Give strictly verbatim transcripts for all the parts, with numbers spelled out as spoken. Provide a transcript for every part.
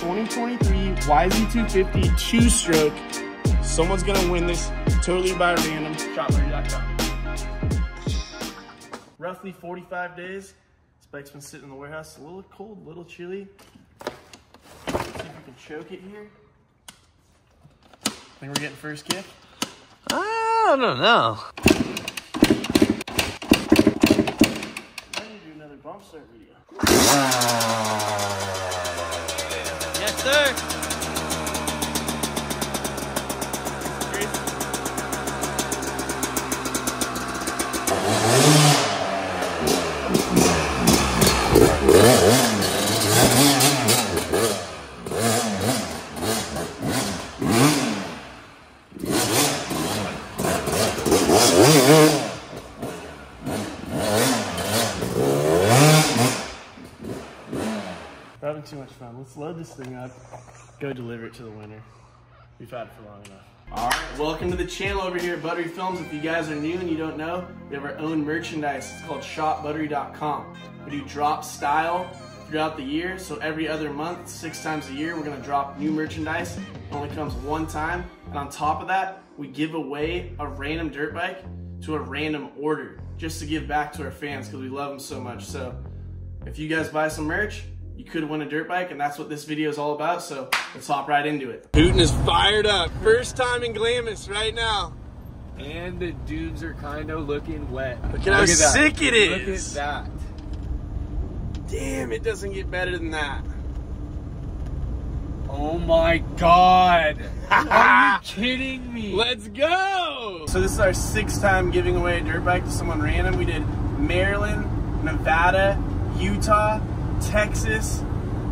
twenty twenty-three Y Z two fifty two-stroke. Someone's gonna win this totally by random. Shop Buttery dot com. Roughly forty-five days. This bike's been sitting in the warehouse. A little cold, a little chilly. Let's see if we can choke it here. I think we're getting first gift. I don't know. I need to do another bump start video. Yes, sir. Having too much fun. Let's load this thing up, go deliver it to the winner. We've had it for long enough. All right, welcome to the channel over here at Buttery Films. If you guys are new and you don't know, we have our own merchandise. It's called Shop Buttery dot com. We do drop style throughout the year, so every other month, six times a year, we're gonna drop new merchandise. It only comes one time, and on top of that, we give away a random dirt bike to a random order, just to give back to our fans, because we love them so much. So if you guys buy some merch, you could win a dirt bike, and that's what this video is all about, so let's hop right into it. Putin is fired up. First time in Glamis right now. And the dudes are kind of looking wet. Look, Look how at how sick it is. Look at that. Damn, it doesn't get better than that. Oh my God. Are you kidding me? Let's go. So this is our sixth time giving away a dirt bike to someone random. We did Maryland, Nevada, Utah, Texas,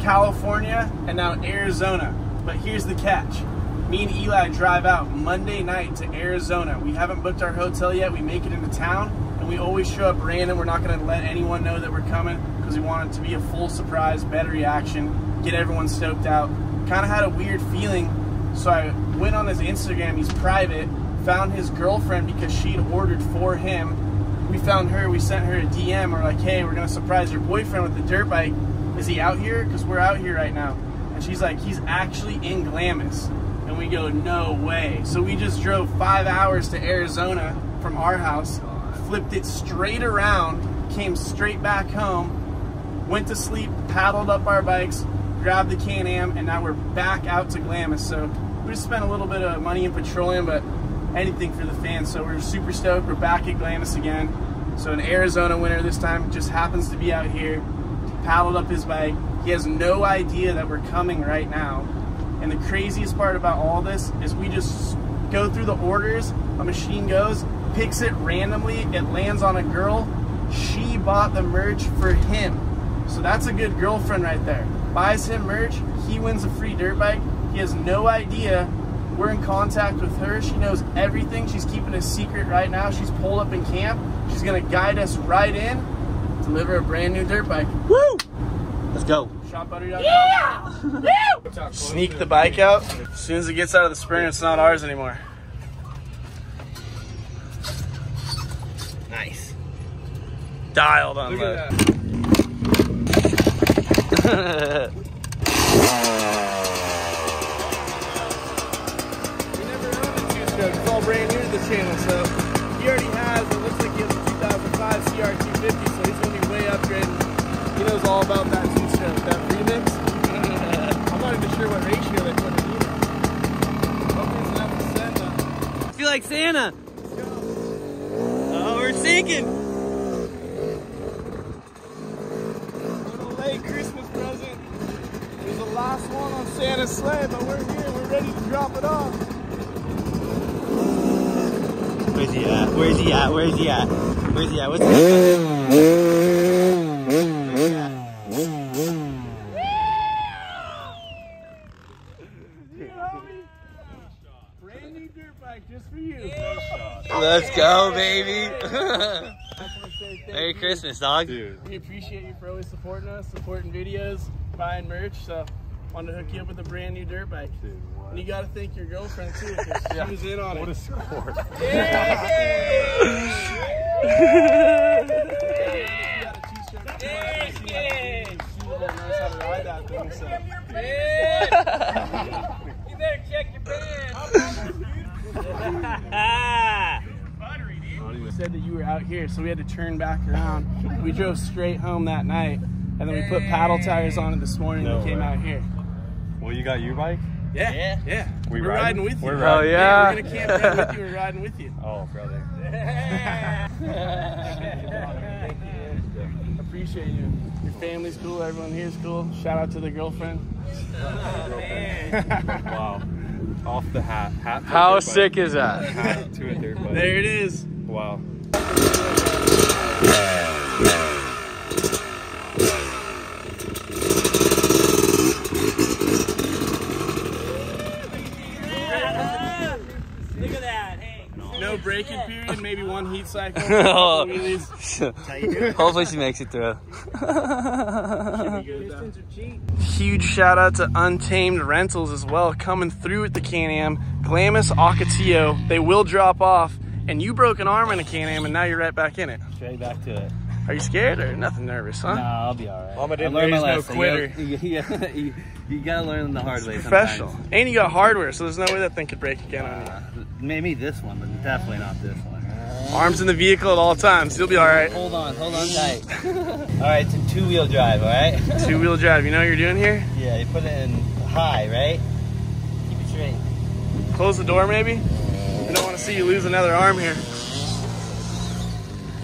California, and now Arizona. But here's the catch. Me and Eli drive out Monday night to Arizona. We haven't booked our hotel yet. We make it into town, and we always show up random. We're not going to let anyone know that we're coming because we want it to be a full surprise, better reaction, get everyone stoked out. Kind of had a weird feeling, so I went on his Instagram. He's private. Found his girlfriend because she'd ordered for him. We found her, we sent her a D M. We're like, hey, we're gonna surprise your boyfriend with the dirt bike. Is he out here? Because we're out here right now. And she's like, he's actually in Glamis. And we go, no way. So we just drove five hours to Arizona from our house, flipped it straight around, came straight back home, went to sleep, paddled up our bikes, grabbed the Can-Am, and now we're back out to Glamis. So we just spent a little bit of money in petroleum, but anything for the fans. So we're super stoked. We're back at Glamis again. So an Arizona winner this time just happens to be out here, paddled up his bike. He has no idea that we're coming right now. And the craziest part about all this is we just go through the orders. A machine goes, picks it randomly. It lands on a girl. She bought the merch for him. So that's a good girlfriend right there. Buys him merch. He wins a free dirt bike. He has no idea. We're in contact with her. She knows everything. She's keeping a secret right now. She's pulled up in camp. She's gonna guide us right in, deliver a brand new dirt bike. Woo! Let's go. Shop Buttery dot com. Yeah! Woo! Sneak the bike out. As soon as it gets out of the spring, it's not ours anymore. Nice. Dialed on that. It's all brand new to the channel, so he already has what looks like he has a two thousand five C R two fifty, so he's going to be way upgraded. He knows all about that two-stroke, that remix. I'm not even sure what ratio they put in either. Hopefully it's enough to send them. I feel like Santa. Let's go. Oh, we're sinking. A little late Christmas present. It was the last one on Santa's sleigh, but we're here. We're ready to drop it off. Where's he at? Where's he at? Where's he at? Where's he at? What's he at? Where's he at? Brand new dirt bike just for you. Let's go, baby. Merry Christmas, dog. Dude. We appreciate you for always supporting us, supporting videos, buying merch. So, wanted to hook you up with a brand new dirt bike. Dude. And you gotta thank your girlfriend too, because she yeah. was in on what it. What a score. Yeah. Yeah. Yeah. that knows how to ride that thing, so. You better check your pants. You said that you were out here, so we had to turn back around. We drove straight home that night, and then we put paddle tires on it this morning no and we came way. out here. Well, you got your bike? Yeah, yeah. yeah. We we're riding? riding with you. We're riding. Oh, yeah. We're going to camp ride with you. We're riding with you. Oh, brother. Thank you. Appreciate you. Your family's cool. Everyone here's cool. Shout out to the girlfriend. Oh, man. Wow. Off the hat. hat How sick bike. is that? Hat to it there, buddy. There it is. Wow. No braking period, maybe one heat cycle. Oh. Hopefully she makes it through. Huge shout out to Untamed Rentals as well, coming through with the Can-Am. Glamis, Ocotillo, they will drop off. And you broke an arm in a Can-Am and now you're right back in it. Straight back to it. Are you scared or nothing nervous, huh? No, I'll be all right. Mama didn't learn my lesson. No quitter. You, you, you, you gotta learn the hard it's way professional. Sometimes. And you got hardware, so there's no way that thing could break again uh, on you. Maybe this one, but definitely not this one. Arms in the vehicle at all times. You'll be all right. Hold on, hold on tight. All right, it's a two-wheel drive, all right? Two-wheel drive. You know what you're doing here? Yeah, you put it in high, right? Keep it straight. Close the door, maybe? I don't want to see you lose another arm here.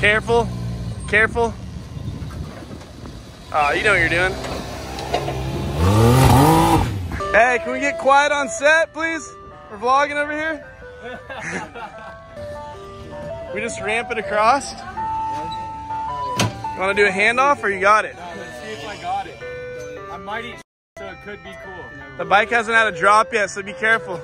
Careful, careful. Ah, oh, you know what you're doing. Hey, can we get quiet on set, please? We're vlogging over here. We just ramp it across. You want to do a handoff or you got it? No, let's see if I got it. I might eat so it could be cool. The bike hasn't had a drop yet, so be careful.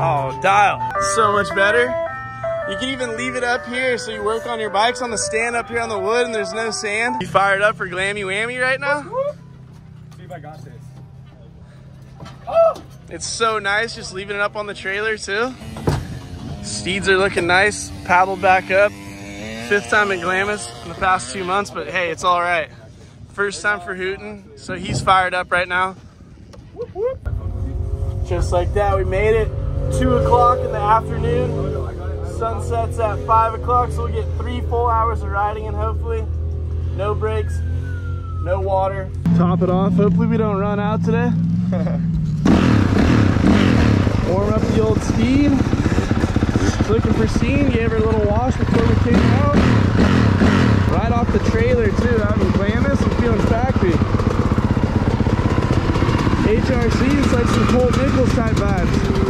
Oh, dial. So much better. You can even leave it up here so you work on your bikes on the stand up here on the wood and there's no sand. You fired up for Glammy Whammy right now? See if I got this. Oh! It's so nice just leaving it up on the trailer too. Steeds are looking nice. Paddled back up. Fifth time at Glamis in the past two months, but hey, it's all right. First time for Hooten, so he's fired up right now. Just like that, we made it. two o'clock in the afternoon, sun sets at five o'clock, so we'll get three full hours of riding in hopefully. No breaks, no water. Top it off, hopefully we don't run out today. Warm up the old speed. Looking for scene, gave her a little wash before we came out. Right off the trailer too, out in Glamis, I'm feeling factory. H R C, it's like some Colt Nichols type vibes.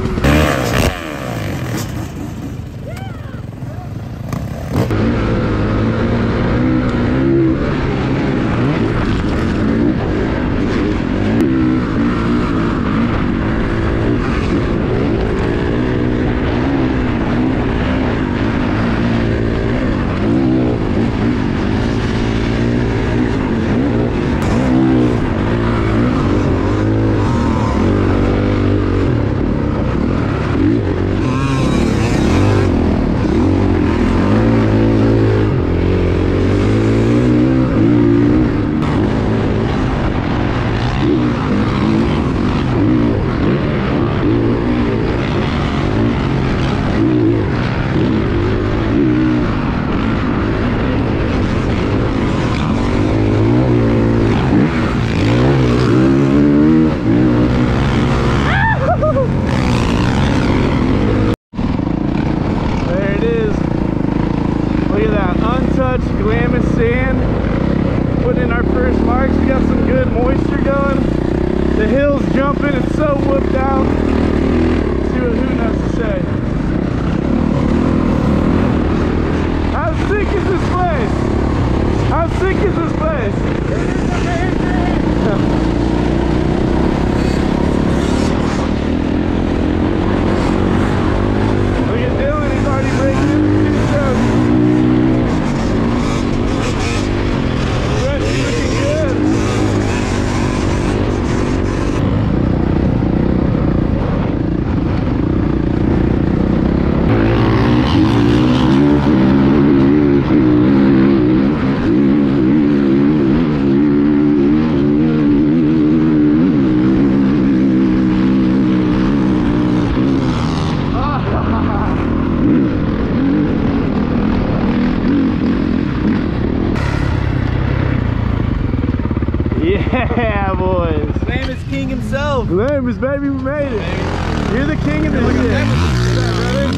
Yeah, boys. Glamis king himself. Glamis, baby, we made it. Hey. You're the king of the shit. What up, brother?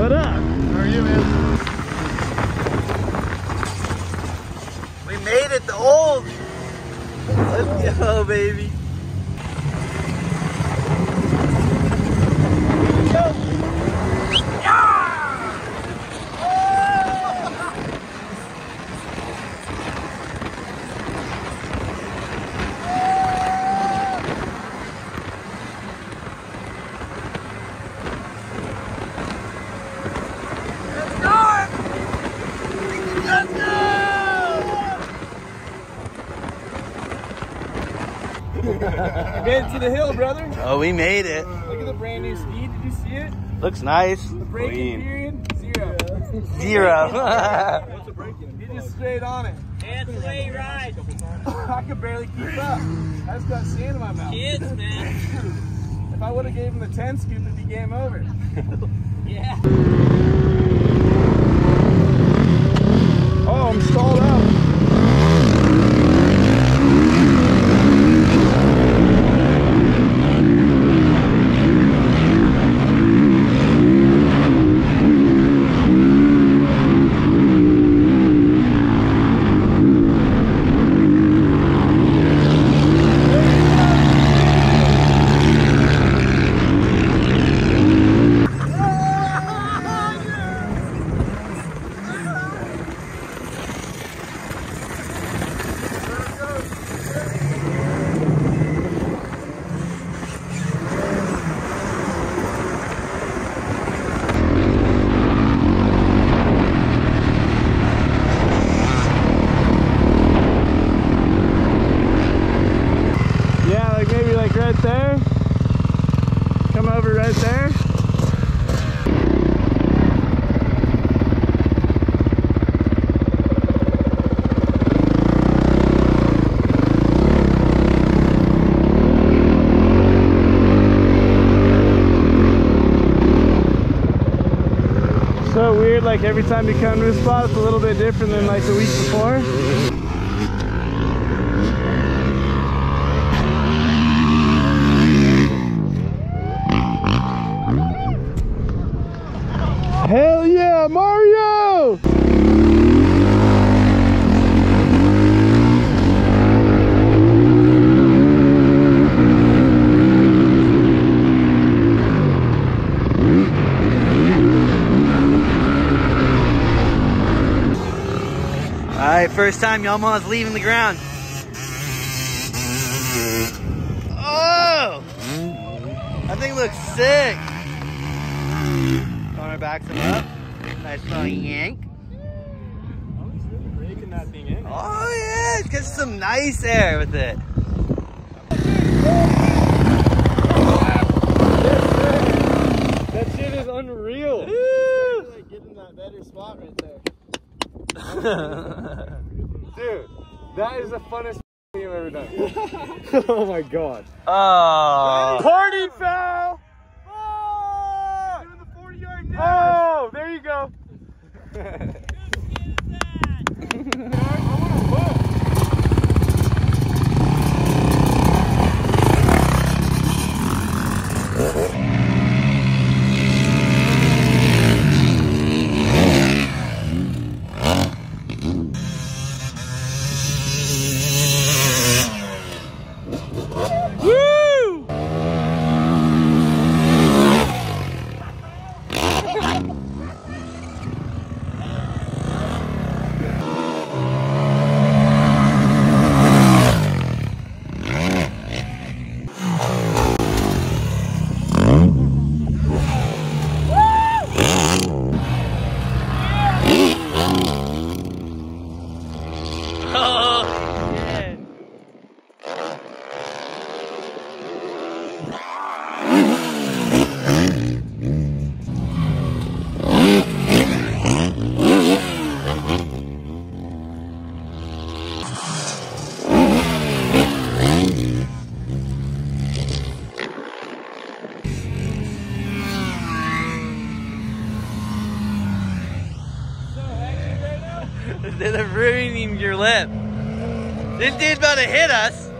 What up? How are you, man? We made it to old. Let's go, baby. Made it to the hill, brother. Oh, we made it. Look at the brand new speed. Did you see it? Looks nice. The braking period, zero. Zero. What's a braking? You're just straight on it. And the way you ride. I could barely keep up. I just got sand in my mouth. Kids, man. If I would have gave him the ten scoop, it'd be game over. Yeah. Oh, I'm stalled out. So weird, like every time you come to this spot, it's a little bit different than like the week before. Hell yeah, Mario! Alright, first time Yamaha's leaving the ground. Oh! That thing looks sick. Corner backs him up. Nice little yank. Oh, he's really breaking that thing in. Oh yeah, it's got some nice air with it. That shit is unreal. Woo! Like getting that better spot right there. Dude, that is the funnest thing I've ever done. Oh my god. Oh. Party foul! Oh! Doing the forty yard dash. Oh, there you go. They're ruining your lip. This dude's about to hit us.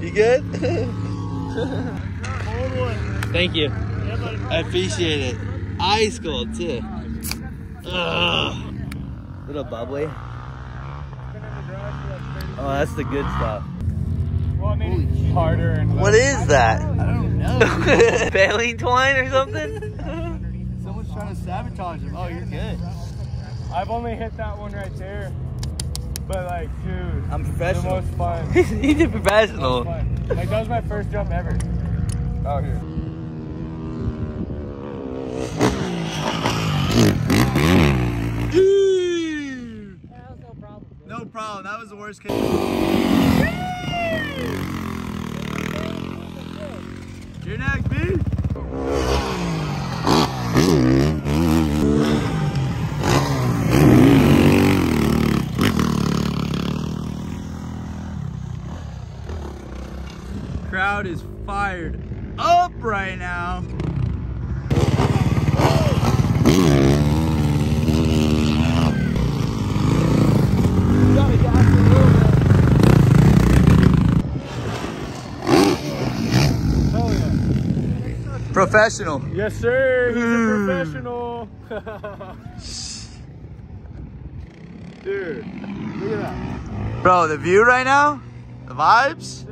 You good? Thank you. I appreciate it. Ice cold too. Ugh. Little bubbly. Oh, that's the good stuff. Well, I mean, harder and what is that? I don't know. Baleen twine or something? Someone's trying to sabotage him. Oh, you're good. I've only hit that one right there. But like, dude, I'm professional. It's the most fun. He's a professional. Like, that was my first jump ever. Out here. That was no problem. Dude. No problem. That was the worst case. You're next, dude. Crowd is fired up right now. Professional. Yes, sir. He's a professional. Dude, look at that. Bro, the view right now, the vibes.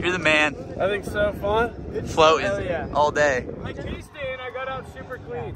You're the man. I think so fun. It's floating so, yeah. All day. I chased it and I got out super clean.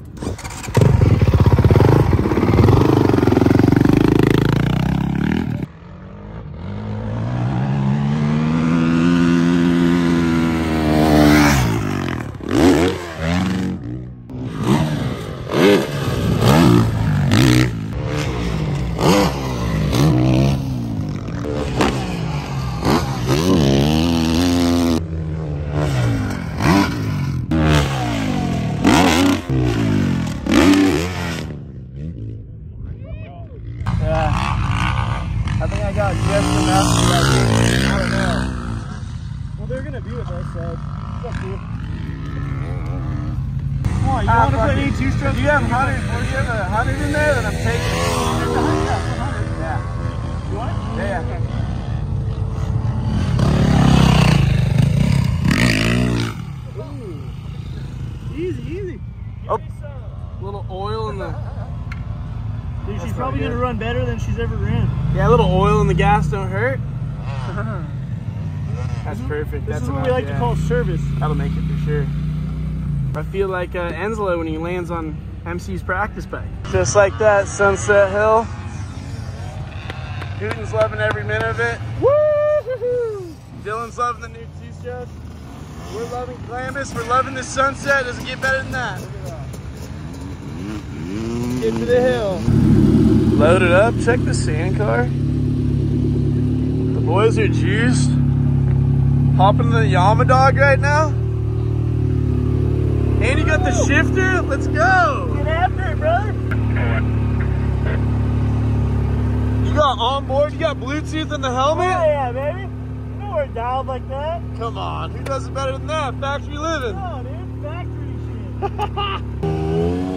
She's ever ran. Yeah, a little oil in the gas don't hurt. That's perfect. This That's is what we like yeah. to call service. That'll make it for sure. I feel like uh, Angelo when he lands on M C's practice bike. Just like that, Sunset Hill. Newton's loving every minute of it. Woo-hoo-hoo! Dylan's loving the new T-shirts. We're loving Glamis. We're loving the sunset. Doesn't get better than that. Look at that. Get to the hill. Loaded up, check the sand car. The boys are juiced. Hopping the Yama Dog right now. And you got the shifter, let's go. Get after it, brother. You got onboard, you got Bluetooth in the helmet? Oh yeah, baby. You know we're dialed like that. Come on, who does it better than that? Factory living. Oh, dude, factory shit.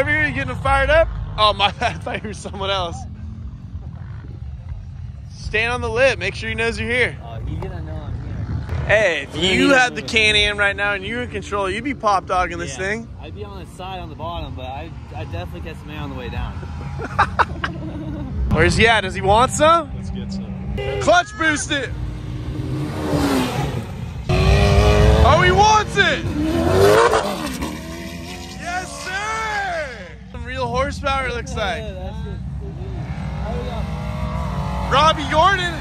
over here, you getting fired up? Oh my, I thought you were someone else. Stand on the lip, make sure he knows you're here. Oh, he's gonna know I'm here. Hey, if you had the Can-Am right now and you were in control, you'd be pop dogging this yeah, thing. I'd be on the side, on the bottom, but I, I definitely catch the man on the way down. Where's he at? Does he want some? Let's get some. Clutch boost it! Oh, he wants it! Yes, sir! Some real horsepower, it looks like. Robbie Gordon!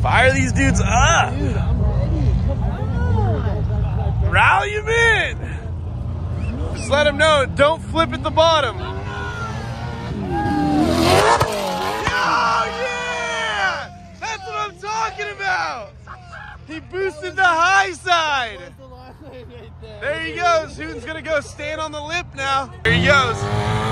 Fire these dudes up! Dude, I'm ready. Rally him in! Just let him know, don't flip at the bottom. About. He boosted the high side. There he goes. Hoon's gonna go stand on the lip now. There he goes.